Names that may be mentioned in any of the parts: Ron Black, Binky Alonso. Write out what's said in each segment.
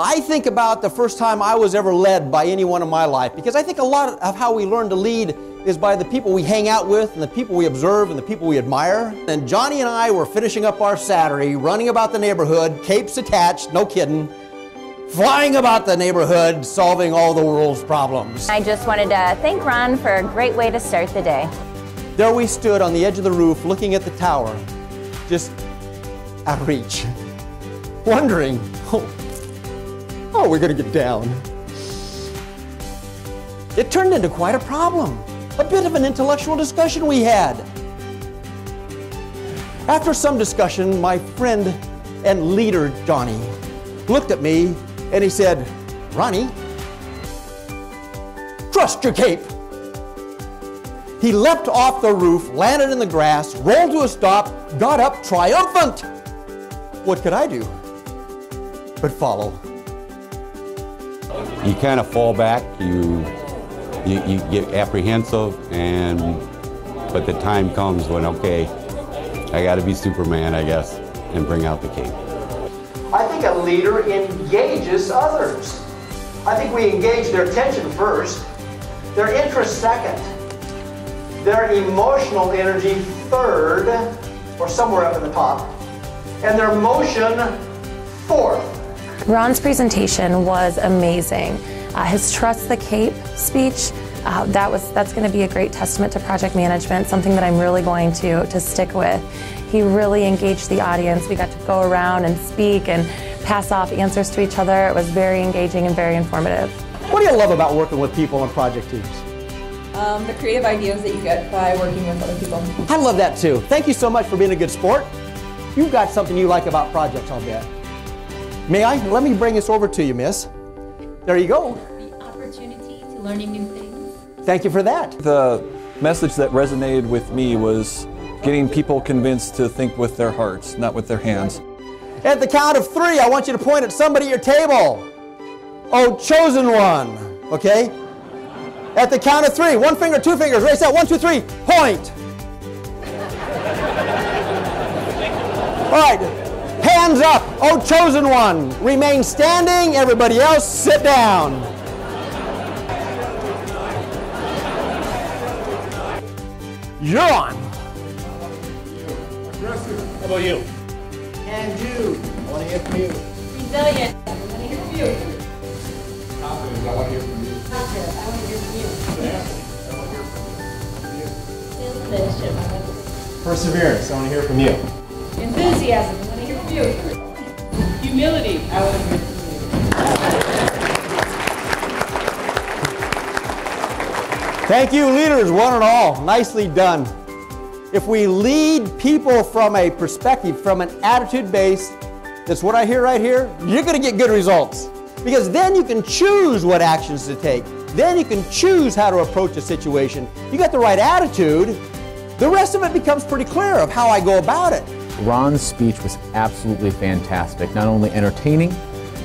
I think about the first time I was ever led by anyone in my life, because I think a lot of how we learn to lead is by the people we hang out with and the people we observe and the people we admire. And Johnny and I were finishing up our Saturday, running about the neighborhood, capes attached, no kidding, flying about the neighborhood, solving all the world's problems. I just wanted to thank Ron for a great way to start the day. There we stood on the edge of the roof looking at the tower, just out of reach, wondering, oh, we're going to get down. It turned into quite a problem, a bit of an intellectual discussion we had. After some discussion, my friend and leader, Johnny, looked at me and he said, "Ronnie, trust your cape." He leapt off the roof, landed in the grass, rolled to a stop, got up triumphant. What could I do but follow? You kind of fall back, you get apprehensive, but the time comes when, okay, I got to be Superman, I guess, and bring out the cape. I think a leader engages others. I think we engage their attention first, their interest second, their emotional energy third, or somewhere up at the top, and their motion fourth. Ron's presentation was amazing. His Trust the Cape speech, that's going to be a great testament to project management, something that I'm really going to stick with. He really engaged the audience. We got to go around and speak and pass off answers to each other. It was very engaging and very informative. What do you love about working with people on project teams? The creative ideas that you get by working with other people. I love that too. Thank you so much for being a good sport. You've got something you like about projects, I'll bet. May I? Let me bring this over to you, miss. There you go. The opportunity to learning new things. Thank you for that. The message that resonated with me was getting people convinced to think with their hearts, not with their hands. At the count of three, I want you to point at somebody at your table. Oh, chosen one, okay? At the count of three, one finger, two fingers, raise that, one, two, three, point. All right. Hands up, oh chosen one. Remain standing, everybody else sit down. You're on. Aggressive. How about you? And you. I want to hear from you. Resilient. I want to hear from you. Confident. I want to hear from you. Confident. I want to hear from you. I want to hear from you. Leadership. Perseverance. I want to hear from you. Enthusiasm. Humility. I would agree with you. Thank you, leaders, one and all. Nicely done. If we lead people from a perspective, from an attitude base, that's what I hear right here, you're going to get good results. Because then you can choose what actions to take. Then you can choose how to approach a situation. You got the right attitude, the rest of it becomes pretty clear of how I go about it. Ron's speech was absolutely fantastic, not only entertaining,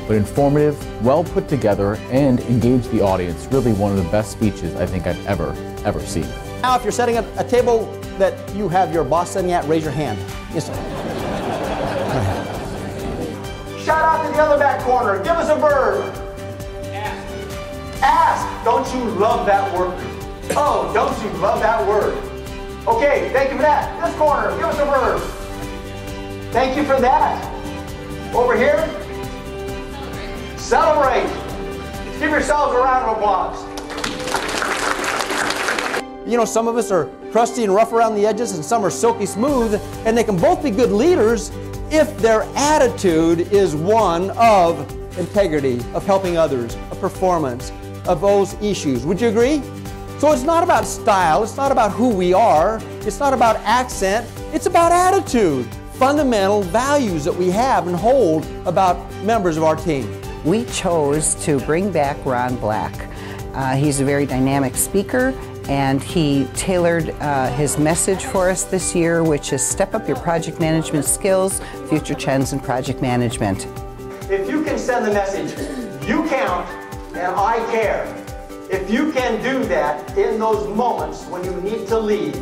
but informative, well put together, and engaged the audience. Really one of the best speeches I think I've ever seen. Now, if you're setting up a table that you have your boss sitting at, raise your hand. Yes, sir. Shout out to the other back corner. Give us a verb. Ask. Ask. Don't you love that word? Oh, don't you love that word? Okay, thank you for that. This corner, give us a verb. Thank you for that. Over here, celebrate. Celebrate. Give yourselves a round of applause. You know, some of us are crusty and rough around the edges, and some are silky smooth, and they can both be good leaders if their attitude is one of integrity, of helping others, of performance, of those issues. Would you agree? So it's not about style, it's not about who we are, it's not about accent, it's about attitude. Fundamental values that we have and hold about members of our team. We chose to bring back Ron Black. He's a very dynamic speaker, and he tailored his message for us this year, which is step up your project management skills, future trends in project management. If you can send the message, you count and I care. If you can do that in those moments when you need to lead,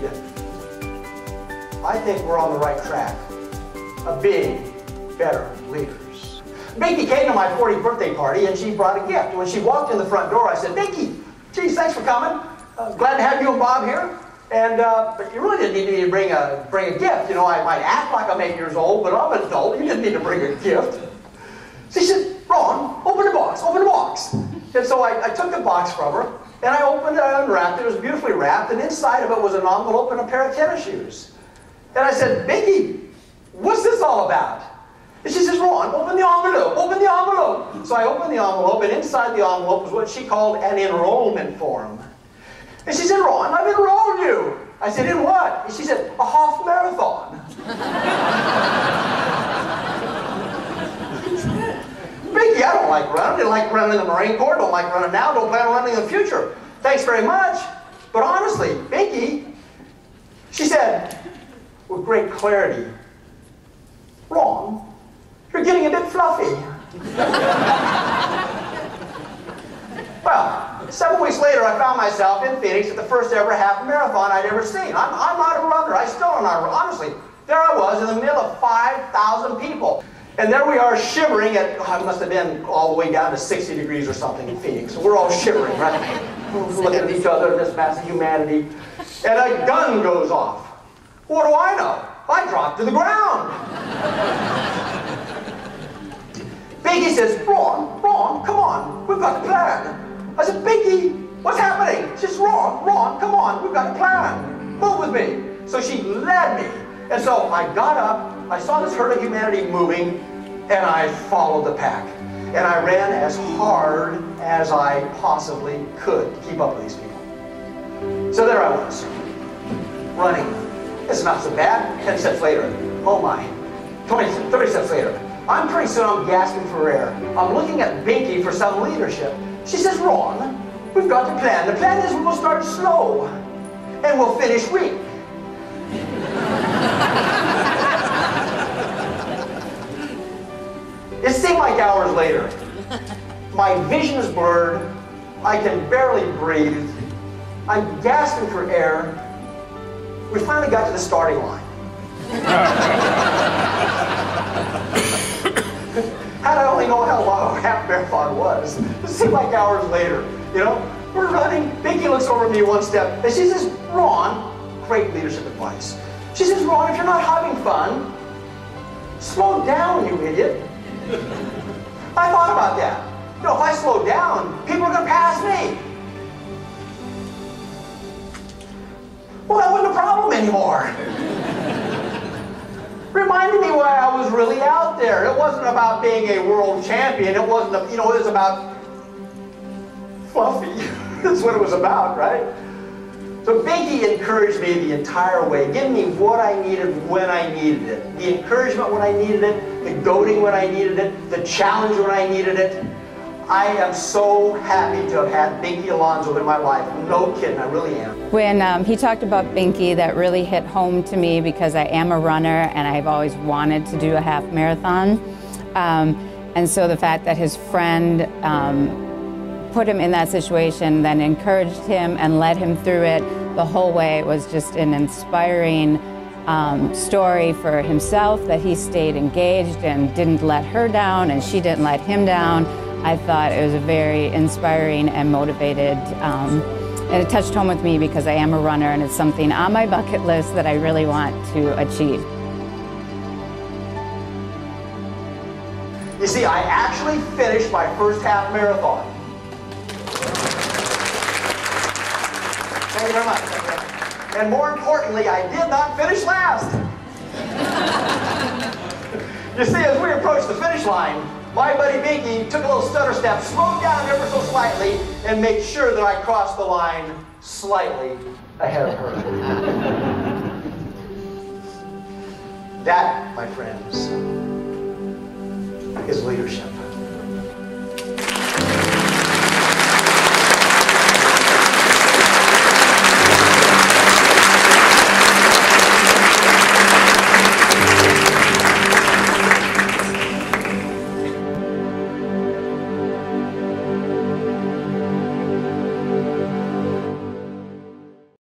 I think we're on the right track. of being better leaders. Binky came to my 40th birthday party and she brought a gift. When she walked in the front door, I said, "Binky, geez, thanks for coming. Glad to have you and Bob here. And, but you really didn't need me to bring a gift. You know, I might act like I'm 8 years old, but I'm an adult. You didn't need to bring a gift." She said, "Ron, open the box, open the box." And so I took the box from her, and I opened it, I unwrapped it. It was beautifully wrapped, and inside of it was an envelope and a pair of tennis shoes. And I said, "Binky, what's this all about?" And she says, "Ron, open the envelope, open the envelope." So I opened the envelope, and inside the envelope was what she called an enrollment form. And she said, "Ron, I've enrolled you." I said, "In what?" And she said, "A half marathon." "Binky, I don't like running. I didn't like running in the Marine Corps. Don't like running now. Don't plan on running in the future. Thanks very much. But honestly, Binky," she said with great clarity, "Ron, you're getting a bit fluffy." Well, 7 weeks later, I found myself in Phoenix at the first ever half marathon I'd ever seen. I'm not a runner. I still am not a runner. Honestly, there I was in the middle of 5,000 people. And there we are shivering at, oh, I must have been all the way down to 60 degrees or something in Phoenix. We're all shivering, right? We're looking at each other, this mass of humanity. And a gun goes off. What do I know? I dropped to the ground. Binky says, Ron, come on, we've got a plan." I said, "Binky, what's happening?" She says, Ron, come on, we've got a plan. Move with me." So she led me. And so I got up, I saw this herd of humanity moving, and I followed the pack. And I ran as hard as I possibly could to keep up with these people. So there I was, running. It's not so bad. 10 steps later, oh my. 20, 30 steps later. I'm pretty soon I'm gasping for air. I'm looking at Binky for some leadership. She says, "Ron, we've got the plan. The plan is we'll start slow and we'll finish weak." It seemed like hours later. My vision is blurred. I can barely breathe. I'm gasping for air. We finally got to the starting line. Had I only known how long a half marathon was. It seemed like hours later, you know? We're running, Binky looks over at me one step, and she says, "Ron," great leadership advice. She says, "Ron, if you're not having fun, slow down, you idiot." I thought about that. You know, if I slow down, people are gonna pass me. Well, that wasn't a problem anymore. Reminded me why I was really out there. It wasn't about being a world champion. It wasn't, you know, it was about fluffy. That's what it was about, right? So Binky encouraged me the entire way, giving me what I needed when I needed it. The encouragement when I needed it, the goading when I needed it, the challenge when I needed it. I am so happy to have had Binky Alonso in my life. No kidding, I really am. When he talked about Binky, that really hit home to me because I am a runner and I've always wanted to do a half marathon. And so the fact that his friend put him in that situation, then encouraged him and led him through it the whole way was just an inspiring story for himself, that he stayed engaged and didn't let her down and she didn't let him down. I thought it was a very inspiring and motivated, and it touched home with me because I am a runner and it's something on my bucket list that I really want to achieve. You see, I actually finished my first half marathon. Thank you very much. And more importantly, I did not finish last. You see, as we approached the finish line, my buddy Binky took a little stutter step, slowed down ever so slightly, and made sure that I crossed the line slightly ahead of her. That, my friends, is leadership.